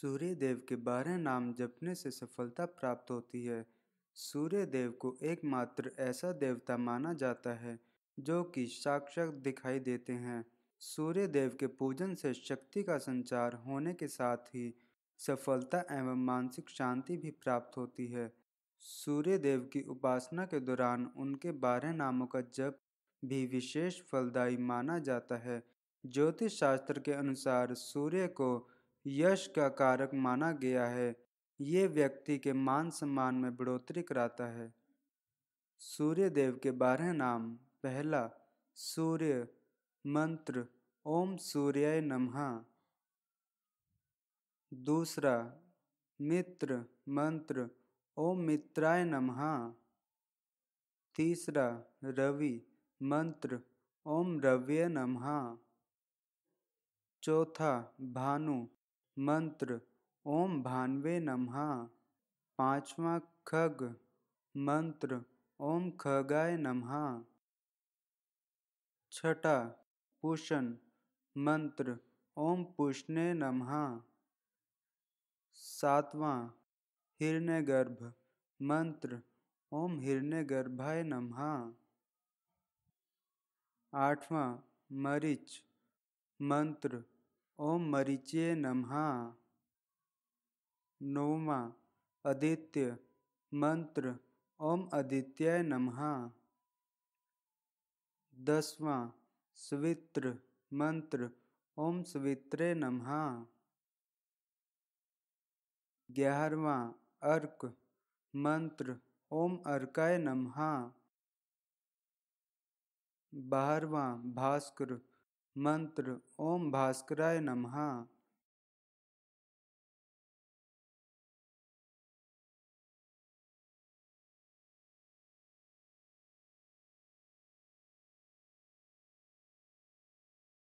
सूर्य देव के 12 नाम जपने से सफलता प्राप्त होती है। सूर्य देव को एकमात्र ऐसा देवता माना जाता है जो कि साक्षात दिखाई देते हैं। सूर्य देव के पूजन से शक्ति का संचार होने के साथ ही सफलता एवं मानसिक शांति भी प्राप्त होती है। सूर्य देव की उपासना के दौरान उनके 12 नामों का जप भी विशेष फलदायी माना जाता है। ज्योतिष शास्त्र के अनुसार सूर्य को यश का कारक माना गया है। ये व्यक्ति के मान सम्मान में बढ़ोतरी कराता है। सूर्य देव के 12 नाम। पहला, सूर्य मंत्र ओम सूर्याय नमः। दूसरा, मित्र मंत्र ओम मित्राय नमः। तीसरा, रवि मंत्र ओम रव्य नमः। चौथा, भानु मंत्र ओम भानवे नमः। पांचवा, खग मंत्र ओम खगाय नमः। छठा, पूषण मंत्र ओम पूषणे नमः। सातवां, हिरण्यगर्भ मंत्र ओम हिरण्यगर्भाय नमः। आठवां, मरीच मंत्र ओम मरीचे नमः। नौवां, आदित्य मंत्र ओम आदित्याय नमः। दसवां, सवित्र मंत्र ओम सवित्रे नमः। 11वां, अर्क मंत्र ओम अर्काय नमः। 12वां, भास्कर मंत्र ओम भास्कराय नमः।